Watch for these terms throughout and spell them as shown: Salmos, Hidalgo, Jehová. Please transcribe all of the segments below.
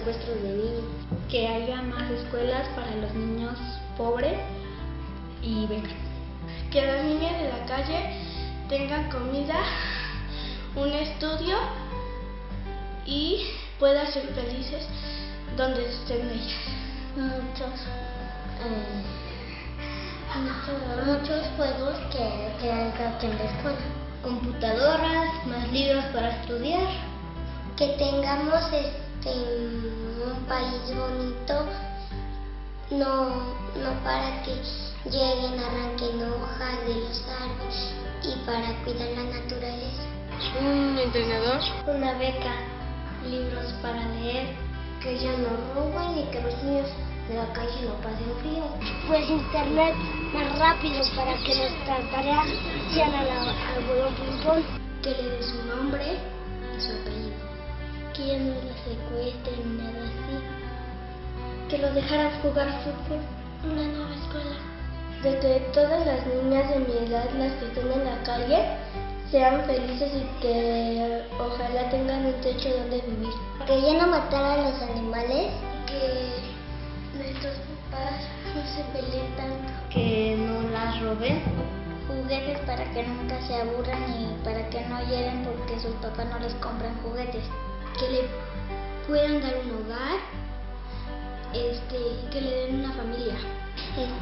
secuestros de niños, que haya más escuelas para los niños pobres y becas. Que las niñas de la calle tengan comida, un estudio y puedan ser felices donde estén ellas. Muchos juegos que hagan en la escuela. Computadoras, más libros para estudiar. Que tengamos un país bonito, no para que lleguen, arranquen hojas de los árboles y para cuidar la naturaleza. Un entrenador. Una beca. Libros para leer. Que ya no roben y que los niños de la calle no pasen frío. Pues internet más rápido para que nuestras tareas sean al bolón ping-pong. Que le dé su nombre y su apellido. Que ya no la secuestren, nada así. Que lo dejaran jugar fútbol. Una nueva escuela. De que todas las niñas de mi edad, las que están en la calle, sean felices y que ojalá tengan un techo donde vivir. Que ya no mataran a los animales. Que nuestros papás no se peleen tanto. Que no las roben. Juguetes para que nunca se aburran y para que no lloren porque sus papás no les compran juguetes. Que le puedan dar un hogar, que le den una familia.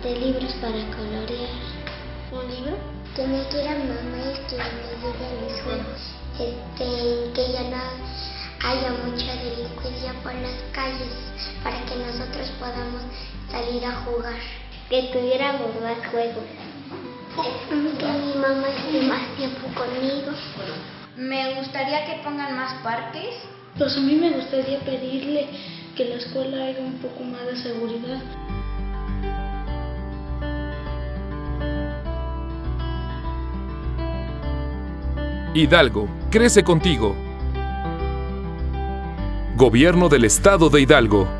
Libros para colorear. ¿Un libro? Que me quiera mamá y que me diga el hijo. Que ya no haya mucha delincuencia por las calles para que nosotros podamos salir a jugar. Que tuviéramos más juegos. Que mi mamá esté más tiempo conmigo. Me gustaría que pongan más parques. Pues a mí me gustaría pedirle que en la escuela haya un poco más de seguridad. Hidalgo, crece contigo. Gobierno del Estado de Hidalgo.